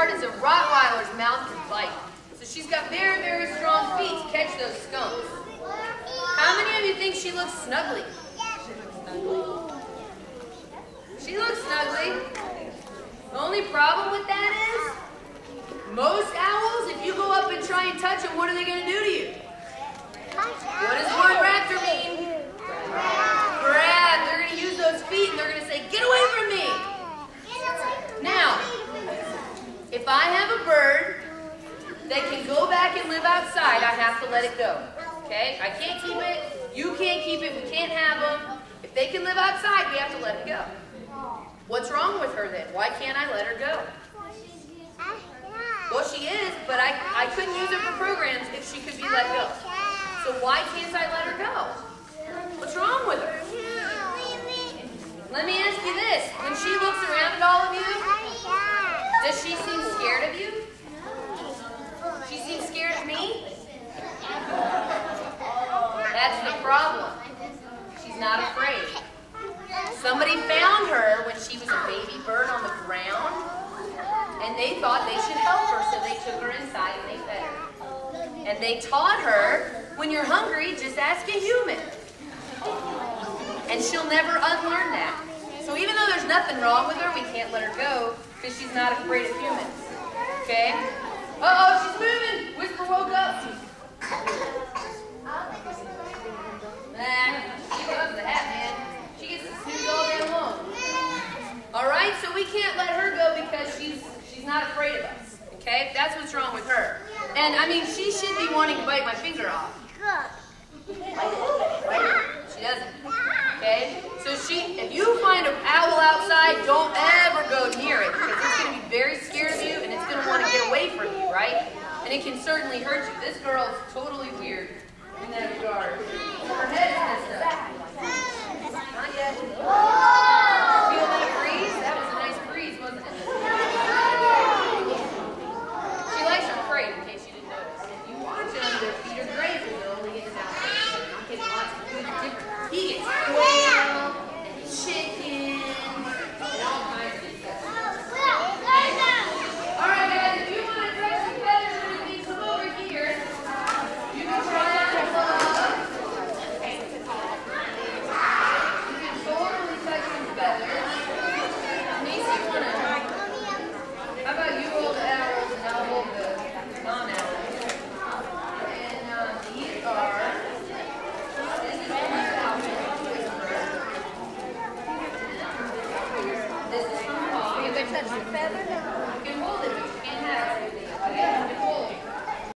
hard as a Rottweiler's mouth can bite. So she's got very, very strong feet to catch those skunks. How many of you think she looks snuggly? She looks snuggly. She looks snuggly. The only problem with that is most owls, if you go up and try and touch them, what are they going to do to you? What does the word raptor mean? Grab. They're going to use those feet and they're going to say, "Get away from me!" Now, if I have a bird that can go back and live outside, I have to let it go. Okay? I can't keep it. You can't keep it. We can't have them. If they can live outside, we have to let it go. What's wrong with her then? Why can't I let her go? Well, she is, but I couldn't use her for programs if she could be let go. So why can't I let her go? What's wrong with her? Let me ask you this. When she looks around at all of you, does she seem scared of you? She seems scared of me? That's the problem. She's not afraid. Somebody found her when she was a baby bird on the ground, and they thought they should help her, so they took her inside and they fed her. And they taught her, when you're hungry, just ask a human. And she'll never unlearn that. So even though there's nothing wrong with her, we can't let her go because she's not afraid of humans. Okay? Uh-oh, she's moving! Whisper woke up. She loves the hat, man. She gets to snooze all day long. Alright, so we can't let her go because she's not afraid of us. Okay? That's what's wrong with her. And I mean, she should be wanting to bite my finger off. She doesn't. Okay? So if you find an owl outside, don't ever go near it because it's going to be very scared of you and it's going to want to get away from you, right? And it can certainly hurt you. This girl is totally weird in that regard. Her head is messed up. Not yet. Feel that breeze? That was a nice breeze, wasn't it? She likes her prey, in case you didn't notice. If you watch them, their feet are grazing. They're only getting out there. They're getting lots of food and different. He gets quail and chicken and all kinds of stuff. Alright guys, if you want to dress the feathers or anything, come over here. You can try on your gloves. You can totally touch some feathers. Macy, you want to? How about you hold the owls and I'll hold the non-owls? And these are... Feather.